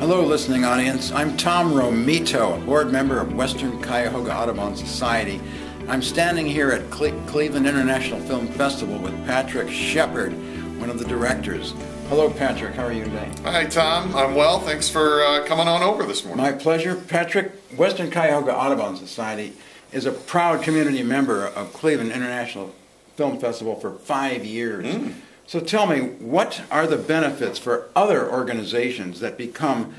Hello, listening audience. I'm Tom Romito, a board member of Western Cuyahoga Audubon Society. I'm standing here at Cleveland International Film Festival with Patrick Shepherd, one of the directors. Hello, Patrick. How are you today? Hi, Tom. I'm well. Thanks for coming on over this morning. My pleasure. Patrick, Western Cuyahoga Audubon Society is a proud community member of Cleveland International Film Festival for 5 years. Mm. So tell me, what are the benefits for other organizations that become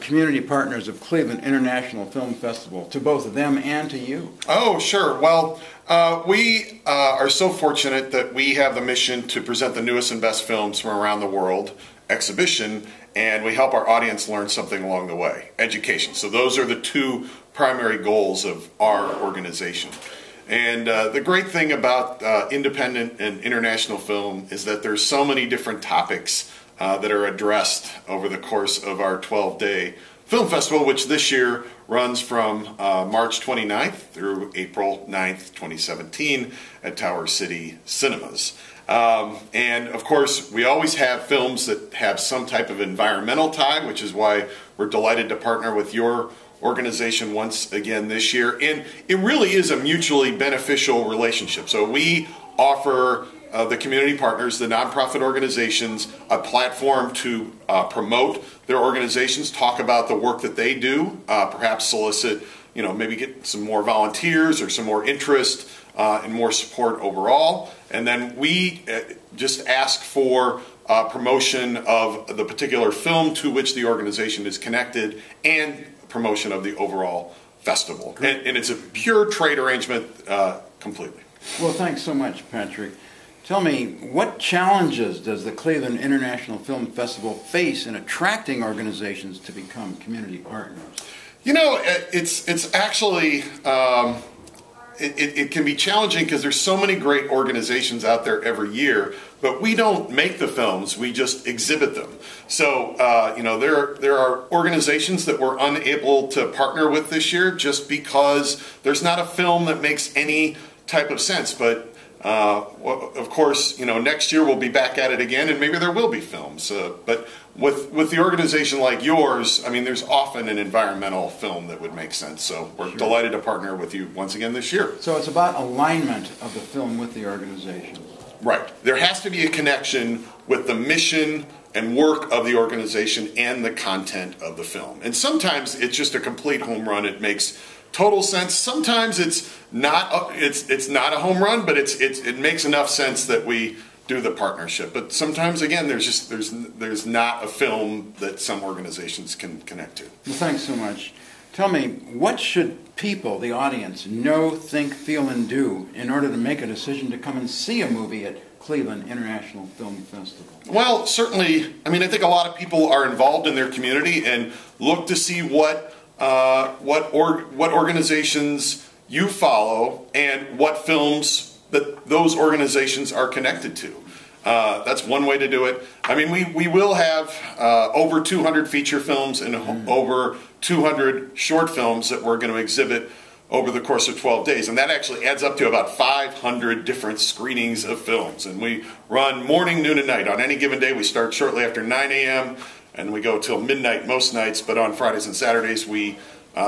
community partners of Cleveland International Film Festival, to both them and to you? Oh, sure. Well, we are so fortunate that we have the mission to present the newest and best films from around the world, exhibition, and we help our audience learn something along the way, education. So those are the two primary goals of our organization. And the great thing about independent and international film is that there's so many different topics that are addressed over the course of our 12-day film festival, which this year runs from March 29th through April 9th, 2017 at Tower City Cinemas. And of course, we always have films that have some type of environmental tie, which is why we're delighted to partner with your organization once again this year. And it really is a mutually beneficial relationship. So we offer the community partners, the nonprofit organizations, a platform to promote their organizations, talk about the work that they do, perhaps solicit, you know, maybe get some more volunteers or some more interest and more support overall. And then we just ask for promotion of the particular film to which the organization is connected and promotion of the overall festival. And it's a pure trade arrangement completely. Well, thanks so much, Patrick. Tell me, what challenges does the Cleveland International Film Festival face in attracting organizations to become community partners? You know, it's actually, it can be challenging because there's so many great organizations out there every year, but we don't make the films, we just exhibit them. So, you know, there are organizations that we're unable to partner with this year just because there's not a film that makes any type of sense. But, of course, you know, next year we'll be back at it again and maybe there will be films. But with the organization like yours, I mean, there's often an environmental film that would make sense. So we're sure delighted to partner with you once again this year. So it's about alignment of the film with the organization. Right. There has to be a connection with the mission and work of the organization and the content of the film. And sometimes it's just a complete home run. It makes total sense. Sometimes it's not a home run, but it makes enough sense that we do the partnership. But sometimes, again, there's not a film that some organizations can connect to. Well, thanks so much. Tell me, what should people, the audience, know, think, feel, and do in order to make a decision to come and see a movie at Cleveland International Film Festival? Well, certainly, I mean, I think a lot of people are involved in their community and look to see what organizations you follow and what films that those organizations are connected to. That's one way to do it. I mean, we will have over 200 feature films and over 200 short films that we're going to exhibit over the course of 12 days. And that actually adds up to about 500 different screenings of films. And we run morning, noon, and night. On any given day, we start shortly after 9 a.m. and we go till midnight most nights. But on Fridays and Saturdays, we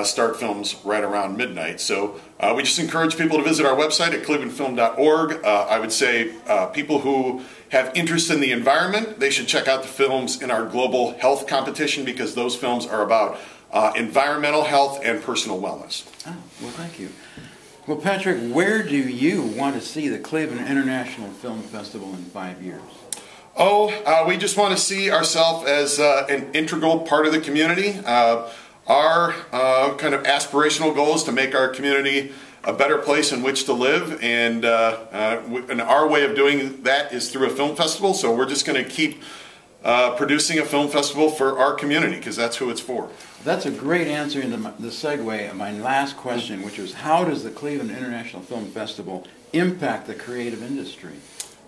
start films right around midnight. So we just encourage people to visit our website at clevelandfilm.org. I would say people who have interest in the environment, they should check out the films in our global health competition because those films are about environmental health and personal wellness. Oh, well, thank you. Well, Patrick, where do you want to see the Cleveland International Film Festival in 5 years? Oh, we just want to see ourselves as an integral part of the community. Our kind of aspirational goal is to make our community a better place in which to live, and our way of doing that is through a film festival, so we're just going to keep producing a film festival for our community, because that's who it's for. That's a great answer into the segue of my last question, which is how does the Cleveland International Film Festival impact the creative industry?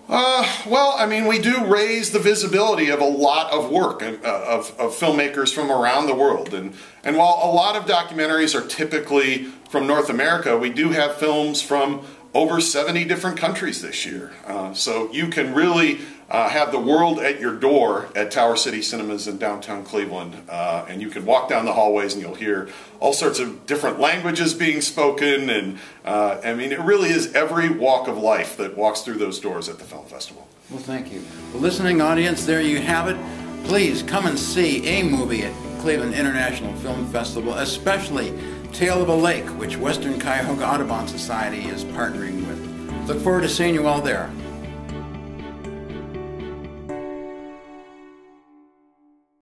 Well, I mean, we do raise the visibility of a lot of work and, of filmmakers from around the world. And while a lot of documentaries are typically from North America, we do have films from over 70 different countries this year. So you can really Have the world at your door at Tower City Cinemas in downtown Cleveland, and you can walk down the hallways and you'll hear all sorts of different languages being spoken, and I mean, it really is every walk of life that walks through those doors at the film festival. Well, thank you. Well, listening audience, there you have it. Please come and see a movie at Cleveland International Film Festival, especially Tale of a Lake, which Western Cuyahoga Audubon Society is partnering with. Look forward to seeing you all there.